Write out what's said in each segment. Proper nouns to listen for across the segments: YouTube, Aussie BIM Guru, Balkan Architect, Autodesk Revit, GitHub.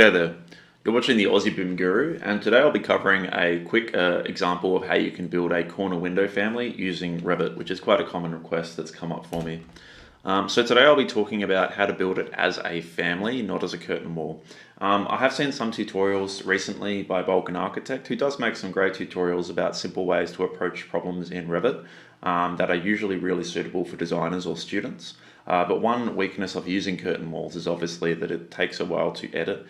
G'day there, you're watching the Aussie BIM Guru, and today I'll be covering a quick example of how you can build a corner window family using Revit, which is quite a common request that's come up for me. So today I'll be talking about how to build it as a family, not as a curtain wall. I have seen some tutorials recently by Balkan Architect, who does make some great tutorials about simple ways to approach problems in Revit that are usually really suitable for designers or students. But one weakness of using curtain walls is obviously that it takes a while to edit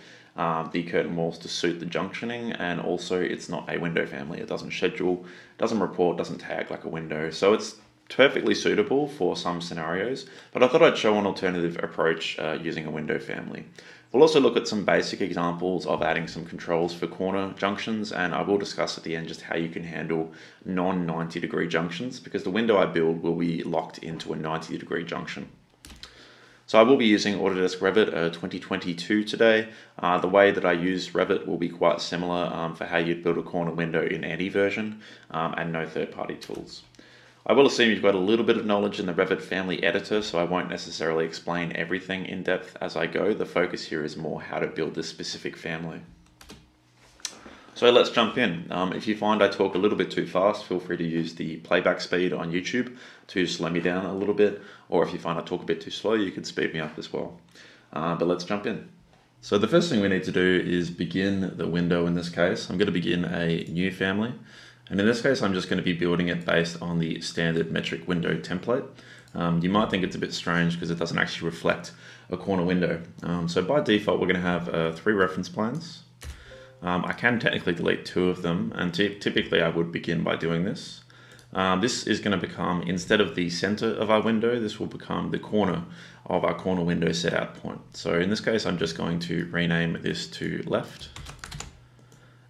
the curtain walls to suit the junctioning, and also it's not a window family. It doesn't schedule, doesn't report, doesn't tag like a window. So it's perfectly suitable for some scenarios, but I thought I'd show an alternative approach using a window family. We'll also look at some basic examples of adding some controls for corner junctions, and I will discuss at the end just how you can handle non-90-degree junctions, because the window I build will be locked into a 90-degree junction. So I will be using Autodesk Revit 2022 today. The way that I use Revit will be quite similar for how you'd build a corner window in any version and no third-party tools. I will assume you've got a little bit of knowledge in the Revit family editor, so I won't necessarily explain everything in depth as I go. The focus here is more how to build this specific family. So let's jump in. If you find I talk a little bit too fast, feel free to use the playback speed on YouTube to slow me down a little bit, or if you find I talk a bit too slow, you can speed me up as well. But let's jump in. So the first thing we need to do is begin the window in this case. I'm going to begin a new family. And in this case, I'm just going to be building it based on the standard metric window template. You might think it's a bit strange because it doesn't actually reflect a corner window. So by default, we're going to have 3 reference planes. I can technically delete 2 of them, and typically I would begin by doing this. This is going to become, instead of the center of our window, this will become the corner of our corner window set out point. So in this case, I'm just going to rename this to left.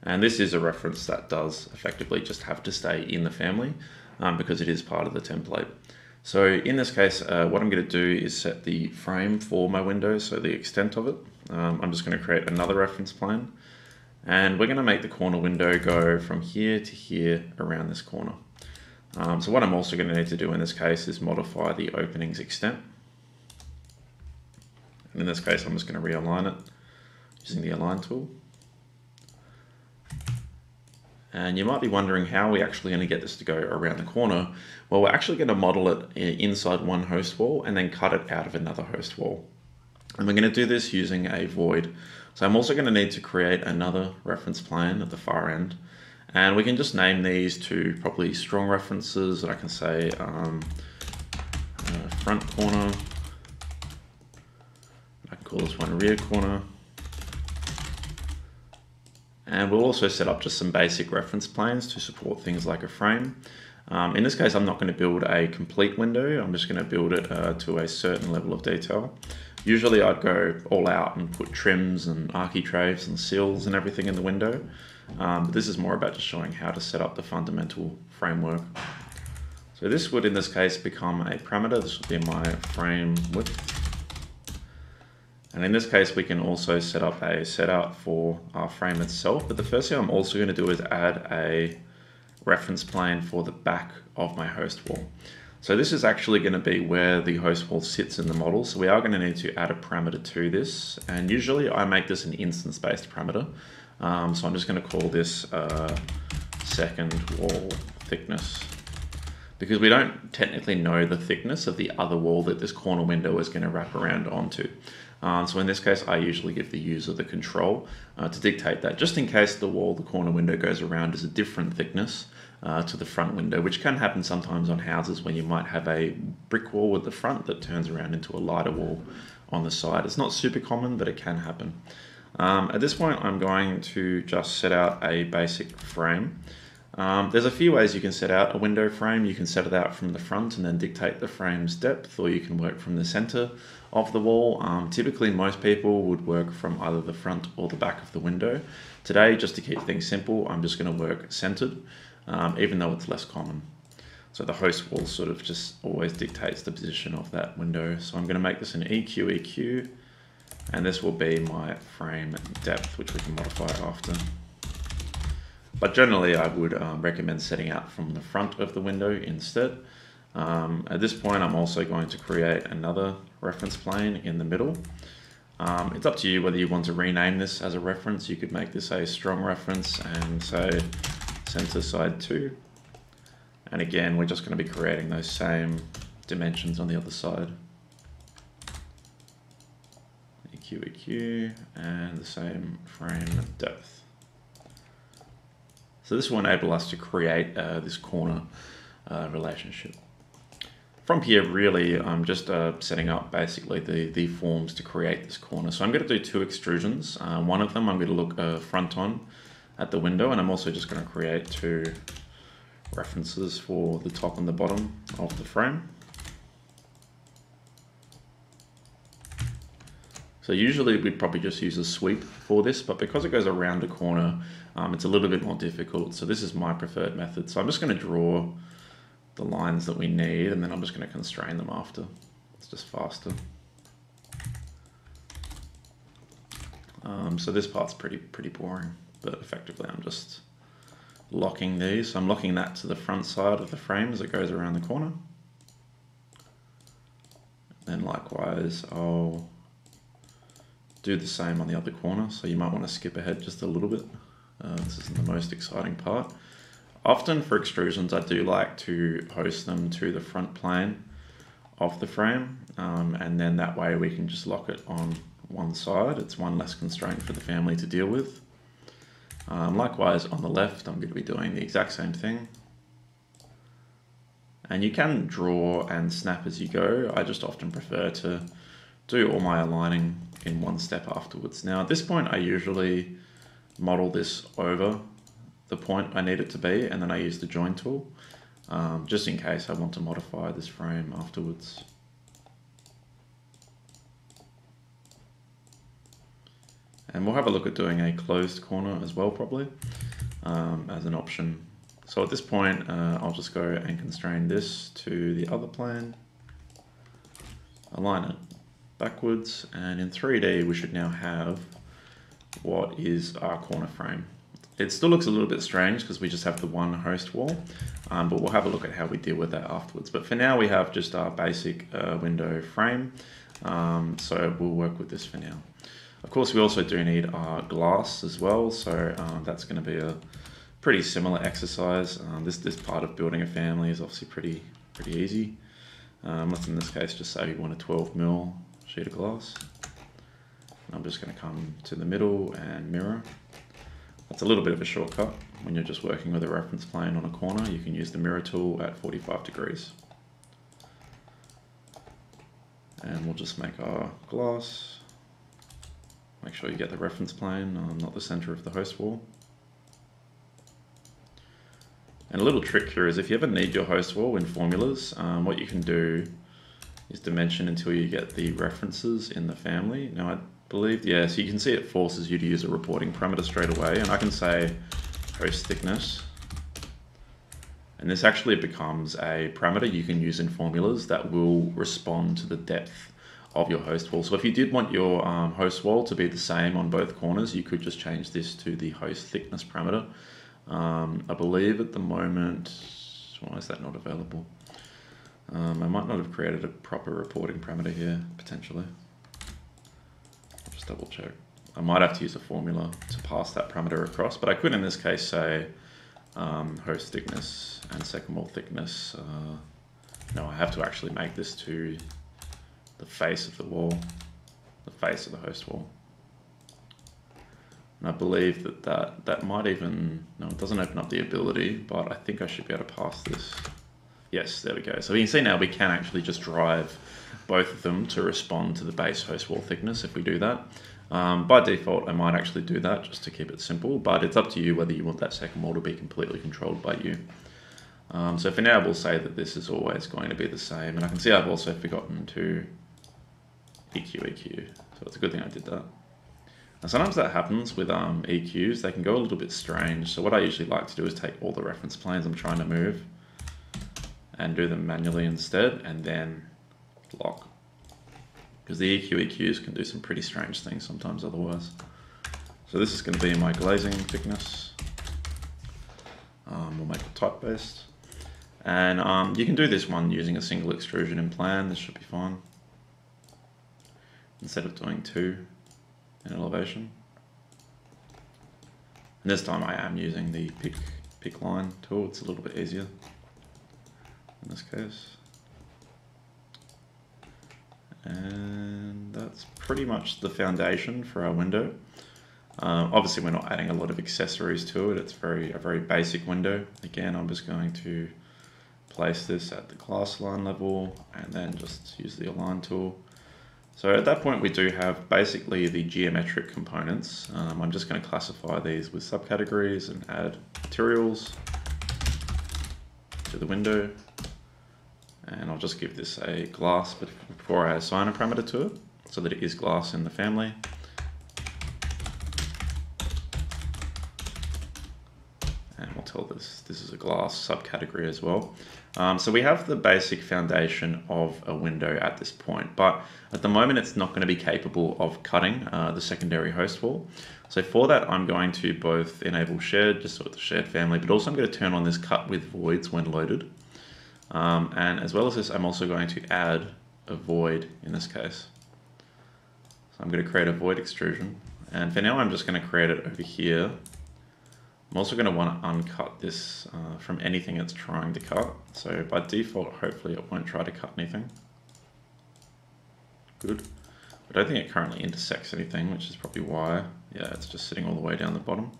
And this is a reference that does effectively just have to stay in the family because it is part of the template. So in this case, what I'm going to do is set the frame for my window, so the extent of it. I'm just going to create another reference plane. And we're going to make the corner window go from here to here around this corner. So what I'm also going to need to do in this case is modify the opening's extent. And in this case, I'm just going to realign it using the align tool. And you might be wondering how we're actually going to get this to go around the corner. Well, we're actually going to model it inside one host wall and then cut it out of another host wall. And we're going to do this using a void. So I'm also going to need to create another reference plane at the far end. And we can just name these to probably strong references, that I can say front corner. I can call this one rear corner. And we'll also set up just some basic reference planes to support things like a frame. In this case, I'm not going to build a complete window. I'm just going to build it to a certain level of detail. Usually I'd go all out and put trims and architraves and sills and everything in the window. But this is more about just showing how to set up the fundamental framework. So this would in this case become a parameter. This would be my frame width. And in this case, we can also set up a setout for our frame itself. But the first thing I'm also going to do is add a reference plane for the back of my host wall. So this is actually going to be where the host wall sits in the model. So we are going to need to add a parameter to this. And usually I make this an instance-based parameter. So I'm just going to call this second wall thickness, because we don't technically know the thickness of the other wall that this corner window is going to wrap around onto. So in this case, I usually give the user the control to dictate that, just in case the wall the corner window goes around is a different thickness to the front window, which can happen sometimes on houses when you might have a brick wall at the front that turns around into a lighter wall on the side. It's not super common, but it can happen. At this point, I'm going to just set out a basic frame. There's a few ways you can set out a window frame. You can set it out from the front and then dictate the frame's depth, or you can work from the center of the wall. Typically, most people would work from either the front or the back of the window. Today, just to keep things simple, I'm just going to work centered, even though it's less common. So the host wall sort of just always dictates the position of that window. So I'm going to make this an EQ, and this will be my frame depth, which we can modify after. But generally, I would recommend setting out from the front of the window instead. At this point, I'm also going to create another reference plane in the middle. It's up to you whether you want to rename this as a reference. You could make this a strong reference and say center side 2. And again, we're just going to be creating those same dimensions on the other side. EQ, and the same frame depth. So this will enable us to create this corner relationship. From here, really, I'm just setting up basically the forms to create this corner. So I'm going to do 2 extrusions. One of them I'm going to look front on at the window, and I'm also just going to create 2 references for the top and the bottom of the frame. So usually we'd probably just use a sweep for this, but because it goes around a corner, it's a little bit more difficult. So this is my preferred method. So I'm just going to draw the lines that we need, and then I'm just going to constrain them after. It's just faster. So this part's pretty boring, but effectively I'm just locking these. So I'm locking that to the front side of the frame as it goes around the corner. Then likewise, I'll do the same on the other corner. So you might want to skip ahead just a little bit. This isn't the most exciting part. Often for extrusions, I do like to host them to the front plane of the frame, and then that way we can just lock it on one side. It's one less constraint for the family to deal with. Likewise, on the left, I'm going to be doing the exact same thing. And you can draw and snap as you go. I just often prefer to do all my aligning in one step afterwards. Now at this point, I usually model this over the point I need it to be, and then I use the join tool, just in case I want to modify this frame afterwards. And we'll have a look at doing a closed corner as well, probably, as an option. So at this point, I'll just go and constrain this to the other plane, align it backwards, and in 3D we should now have what is our corner frame. It still looks a little bit strange because we just have the one host wall, but we'll have a look at how we deal with that afterwards. But for now we have just our basic window frame, so we'll work with this for now. Of course we also do need our glass as well, so that's going to be a pretty similar exercise. This part of building a family is obviously pretty easy. Let's in this case just say we want a 12mm sheet of glass. And I'm just going to come to the middle and mirror. That's a little bit of a shortcut. When you're just working with a reference plane on a corner, you can use the mirror tool at 45 degrees. And we'll just make our glass. Make sure you get the reference plane, not the center of the host wall. And a little trick here is if you ever need your host wall in formulas, what you can do is dimension until you get the references in the family. Now I believe, yeah, so you can see it forces you to use a reporting parameter straight away, and I can say host thickness. And this actually becomes a parameter you can use in formulas that will respond to the depth of your host wall. So if you did want your host wall to be the same on both corners, you could just change this to the host thickness parameter. I believe at the moment, why is that not available? I might not have created a proper reporting parameter here, potentially. I'll just double check. I might have to use a formula to pass that parameter across, but I could in this case say host thickness and second wall thickness. No, I have to actually make this to the face of the wall, the face of the host wall. And I believe that might even, no, it doesn't open up the ability, but I think I should be able to pass this. Yes, there we go. So you can see now we can actually just drive both of them to respond to the base host wall thickness if we do that. By default, I might actually do that just to keep it simple, but it's up to you whether you want that second wall to be completely controlled by you. So for now, we'll say that this is always going to be the same. And I can see I've also forgotten to EQ. So it's a good thing I did that. Now, sometimes that happens with EQs. They can go a little bit strange. So what I usually like to do is take all the reference planes I'm trying to move and do them manually instead, and then lock. Because the EQs can do some pretty strange things sometimes otherwise. So this is going to be my glazing thickness. We'll make it type-based. And you can do this one using a single extrusion in plan. This should be fine. instead of doing two in elevation. And this time I am using the pick line tool. It's a little bit easier in this case. And that's pretty much the foundation for our window. Obviously we're not adding a lot of accessories to it. It's a very basic window. Again, I'm just going to place this at the glass line level and then just use the align tool. So at that point we do have basically the geometric components. I'm just going to classify these with subcategories and add materials to the window. And I'll just give this a glass before I assign a parameter to it so that it is glass in the family. And we'll tell this is a glass subcategory as well. So we have the basic foundation of a window at this point, but at the moment it's not going to be capable of cutting the secondary host wall. So for that, I'm going to both enable shared, just sort of the shared family, but also I'm going to turn on this cut with voids when loaded. And as well as this, I'm also going to add a void in this case. So I'm going to create a void extrusion. And for now, I'm just going to create it over here. I'm also going to want to uncut this from anything it's trying to cut. So by default, hopefully it won't try to cut anything. Good. I don't think it currently intersects anything, which is probably why. Yeah, it's just sitting all the way down the bottom.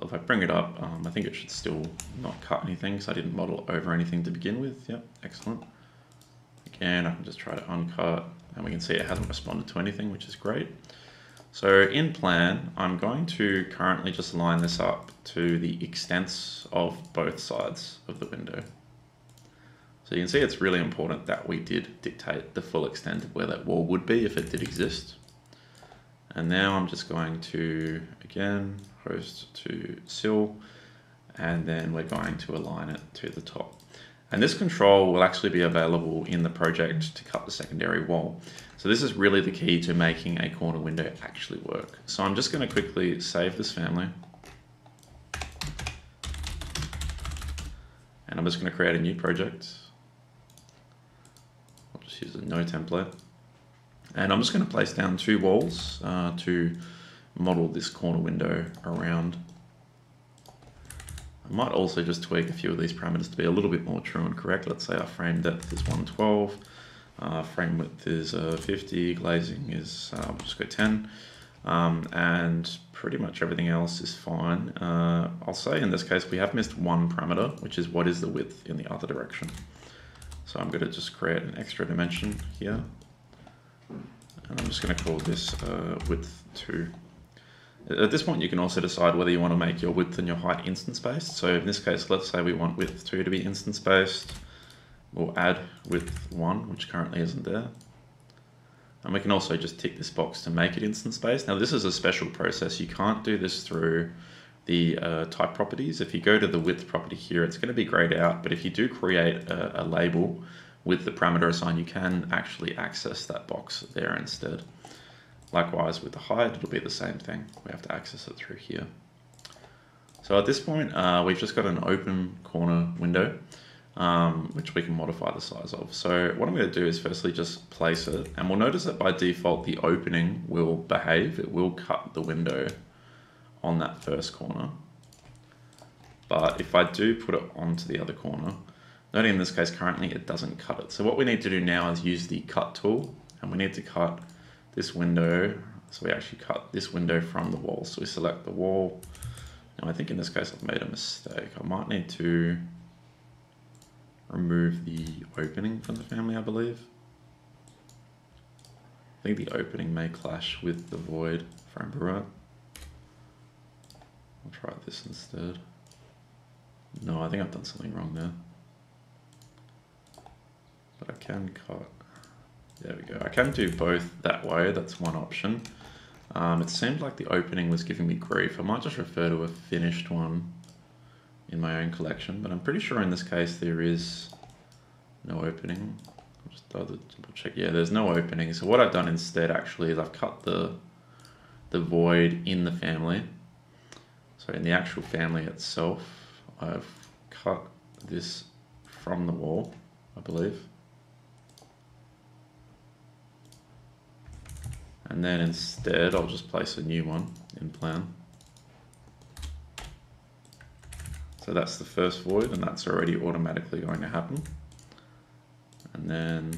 So if I bring it up, I think it should still not cut anything because I didn't model over anything to begin with. Yep, excellent. Again, I can just try to uncut and we can see it hasn't responded to anything, which is great. So in plan, I'm going to currently just line this up to the extents of both sides of the window. So you can see it's really important that we did dictate the full extent of where that wall would be if it did exist. And now I'm just going to, again, host to sill, and then we're going to align it to the top. And this control will actually be available in the project to cut the secondary wall. So this is really the key to making a corner window actually work. So I'm just going to quickly save this family. And I'm just going to create a new project. I'll just use a no template. And I'm just going to place down two walls to model this corner window around. I might also just tweak a few of these parameters to be a little bit more true and correct. Let's say our frame depth is 112, frame width is 50, glazing is, I'll just go 10, and pretty much everything else is fine. I'll say in this case we have missed one parameter, which is what is the width in the other direction. So I'm going to just create an extra dimension here. And I'm just going to call this width 2. At this point you can also decide whether you want to make your width and your height instance based. So in this case, let's say we want width 2 to be instance based. We'll add width 1, which currently isn't there. And we can also just tick this box to make it instance based. Now this is a special process. You can't do this through the type properties. If you go to the width property here, it's going to be grayed out, but if you do create a label with the parameter assigned, you can actually access that box there instead. Likewise with the height, it'll be the same thing. We have to access it through here. So at this point, we've just got an open corner window, which we can modify the size of. So what I'm going to do is firstly just place it, and we'll notice that by default, the opening will behave. It will cut the window on that first corner. But if I do put it onto the other corner, noting in this case, currently it doesn't cut it. So what we need to do now is use the cut tool, and we need to cut this window. So we actually cut this window from the wall. So we select the wall. Now I think in this case I've made a mistake. I might need to remove the opening from the family, I believe. I think the opening may clash with the void, if I remember right. I'll try this instead. No, I think I've done something wrong there. But I can cut, there we go. I can do both that way, that's one option. It seemed like the opening was giving me grief. I might just refer to a finished one in my own collection, but I'm pretty sure in this case there is no opening. I'll just double check, yeah, there's no opening. So what I've done instead actually is I've cut the void in the family. So in the actual family itself, I've cut this from the wall, I believe. And then instead, I'll just place a new one in plan. So that's the first void, and that's already automatically going to happen. And then,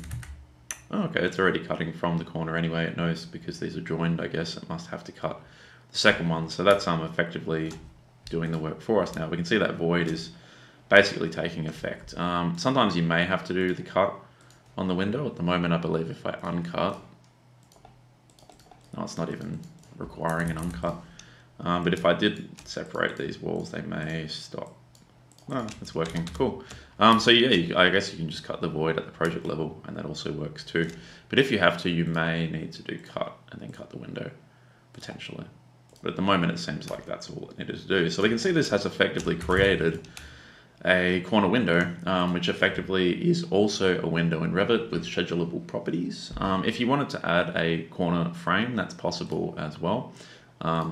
oh, okay, it's already cutting from the corner anyway. It knows because these are joined, I guess it must have to cut the second one. So that's effectively doing the work for us now. We can see that void is basically taking effect. Sometimes you may have to do the cut on the window. At the moment, I believe if I uncut, no, it's not even requiring an uncut. But if I did separate these walls, they may stop. No, it's working, cool. So yeah, I guess you can just cut the void at the project level and that also works too. But if you have to, you may need to do cut and then cut the window, potentially. But at the moment, it seems like that's all it needed to do. So we can see this has effectively created a corner window, which effectively is also a window in Revit with schedulable properties. If you wanted to add a corner frame, that's possible as well.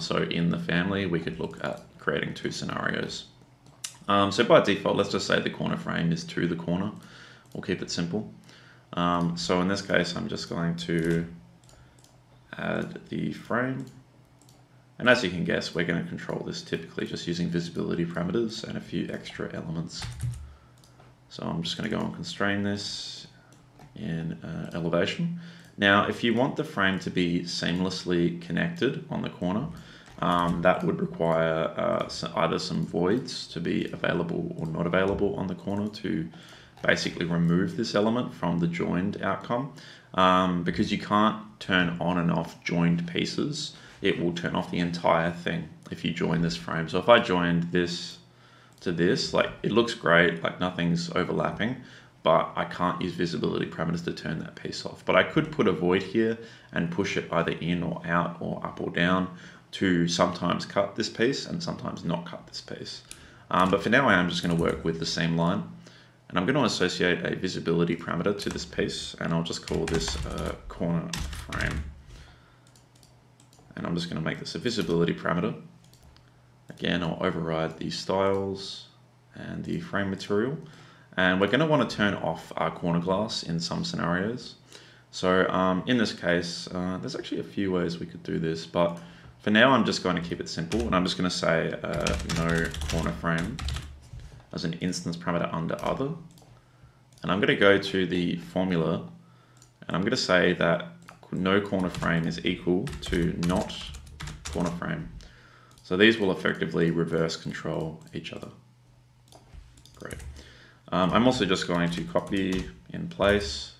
So in the family, we could look at creating two scenarios. So by default, let's just say the corner frame is to the corner. We'll keep it simple. So in this case, I'm just going to add the frame. And as you can guess, we're going to control this typically just using visibility parameters and a few extra elements. So I'm just going to go and constrain this in elevation. Now, if you want the frame to be seamlessly connected on the corner, that would require either some voids to be available or not available on the corner to basically remove this element from the joined outcome. Because you can't turn on and off joined pieces, it will turn off the entire thing if you join this frame. So if I joined this to this, like it looks great, like nothing's overlapping, but I can't use visibility parameters to turn that piece off. But I could put a void here and push it either in or out or up or down to sometimes cut this piece and sometimes not cut this piece. But for now, I am just going to work with the seam line, and I'm going to associate a visibility parameter to this piece, and I'll just call this corner frame. And I'm just going to make this a visibility parameter. Again, I'll override the styles and the frame material. And we're going to want to turn off our corner glass in some scenarios. So in this case, there's actually a few ways we could do this, but for now I'm just going to keep it simple. And I'm just going to say no corner frame as an instance parameter under other. And I'm going to go to the formula and I'm going to say that no corner frame is equal to not corner frame. So these will effectively reverse control each other. Great. I'm also just going to copy in place,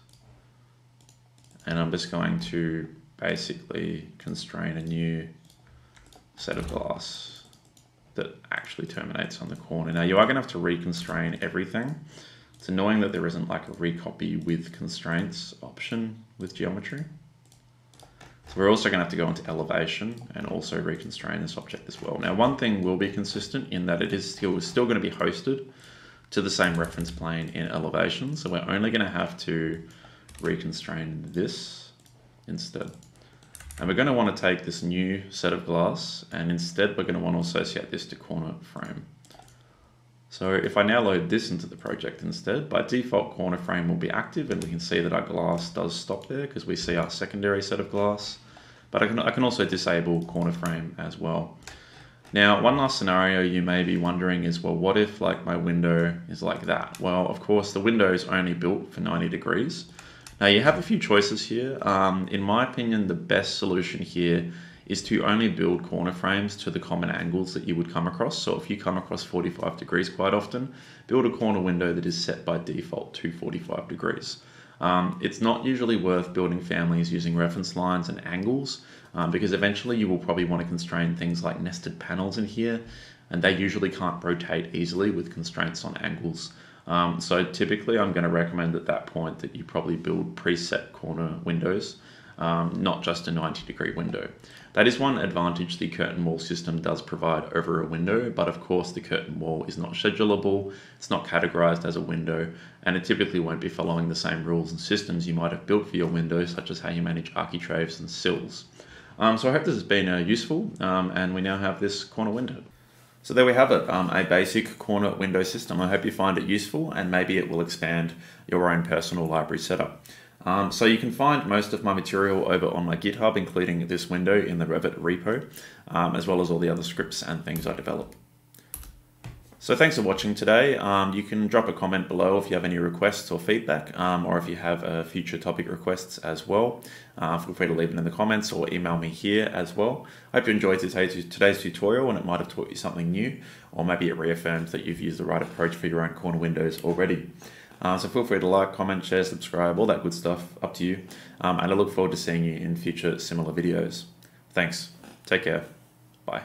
and I'm just going to basically constrain a new set of glass that actually terminates on the corner. Now you are going to have to reconstrain everything. It's annoying that there isn't like a recopy with constraints option with geometry. So we're also going to have to go into elevation and also reconstrain this object as well. Now, one thing will be consistent in that it is still going to be hosted to the same reference plane in elevation. So we're only going to have to reconstrain this instead. And we're going to want to take this new set of glass, and instead we're going to want to associate this to corner frame. So if I now load this into the project instead, by default corner frame will be active, and we can see that our glass does stop there because we see our secondary set of glass. But I can also disable corner frame as well. Now, one last scenario you may be wondering is, well, what if like my window is like that? Well, of course, the window is only built for 90 degrees. Now you have a few choices here. In my opinion, the best solution here is to only build corner frames to the common angles that you would come across. So if you come across 45 degrees quite often, build a corner window that is set by default to 45 degrees. It's not usually worth building families using reference lines and angles, because eventually you will probably want to constrain things like nested panels in here, and they usually can't rotate easily with constraints on angles. So typically I'm going to recommend at that point that you probably build preset corner windows, not just a 90-degree window. That is one advantage the curtain wall system does provide over a window, but of course the curtain wall is not schedulable, it's not categorized as a window, and it typically won't be following the same rules and systems you might have built for your window, such as how you manage architraves and sills. So I hope this has been useful, and we now have this corner window. So there we have it, a basic corner window system. I hope you find it useful, and maybe it will expand your own personal library setup. So you can find most of my material over on my GitHub, including this window in the Revit repo, as well as all the other scripts and things I develop. So thanks for watching today. You can drop a comment below if you have any requests or feedback, or if you have future topic requests as well. Feel free to leave them in the comments or email me here as well. I hope you enjoyed today's tutorial and it might have taught you something new, or maybe it reaffirms that you've used the right approach for your own corner windows already. So feel free to like, comment, share, subscribe, all that good stuff, up to you. And I look forward to seeing you in future similar videos. Thanks. Take care. Bye.